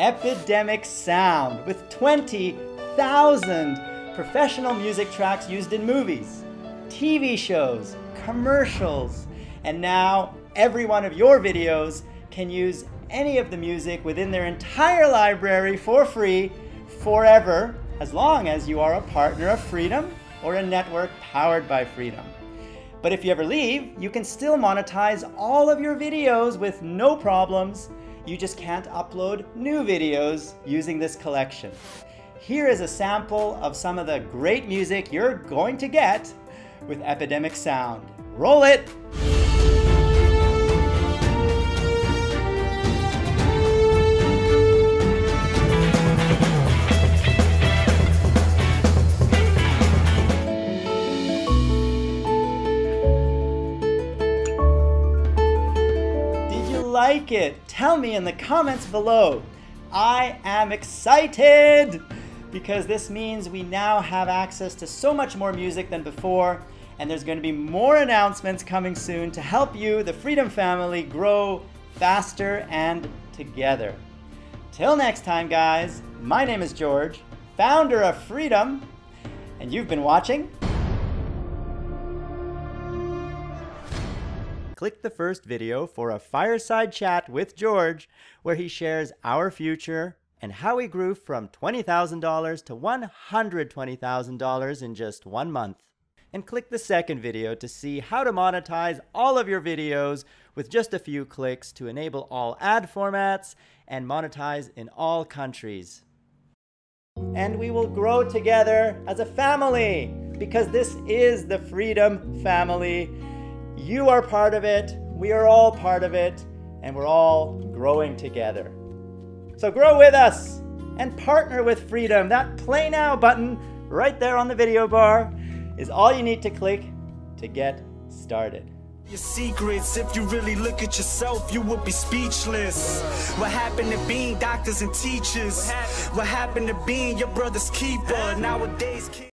Epidemic Sound, with 20,000 professional music tracks used in movies, TV shows, commercials, and now every one of your videos can use any of the music within their entire library for free forever, as long as you are a partner of Freedom or a network powered by Freedom. But if you ever leave, you can still monetize all of your videos with no problems. You just can't upload new videos using this collection. Here is a sample of some of the great music you're going to get with Epidemic Sound. Roll it! Like it? Tell me in the comments below. I am excited because this means we now have access to so much more music than before, and there's going to be more announcements coming soon to help you, the Freedom family, grow faster and together. Till next time, guys, my name is George, founder of Freedom, and you've been watching. Click the first video for a fireside chat with George, where he shares our future and how he grew from $20,000 to $120,000 in just 1 month. And click the second video to see how to monetize all of your videos with just a few clicks to enable all ad formats and monetize in all countries. And we will grow together as a family, because this is the Freedom family. You are part of it, we are all part of it, and we're all growing together. So grow with us and partner with Freedom. That Play Now button right there on the video bar is all you need to click to get started. Your secrets, if you really look at yourself, you would be speechless. What happened to being doctors and teachers? What happened to being your brother's keeper? Nowadays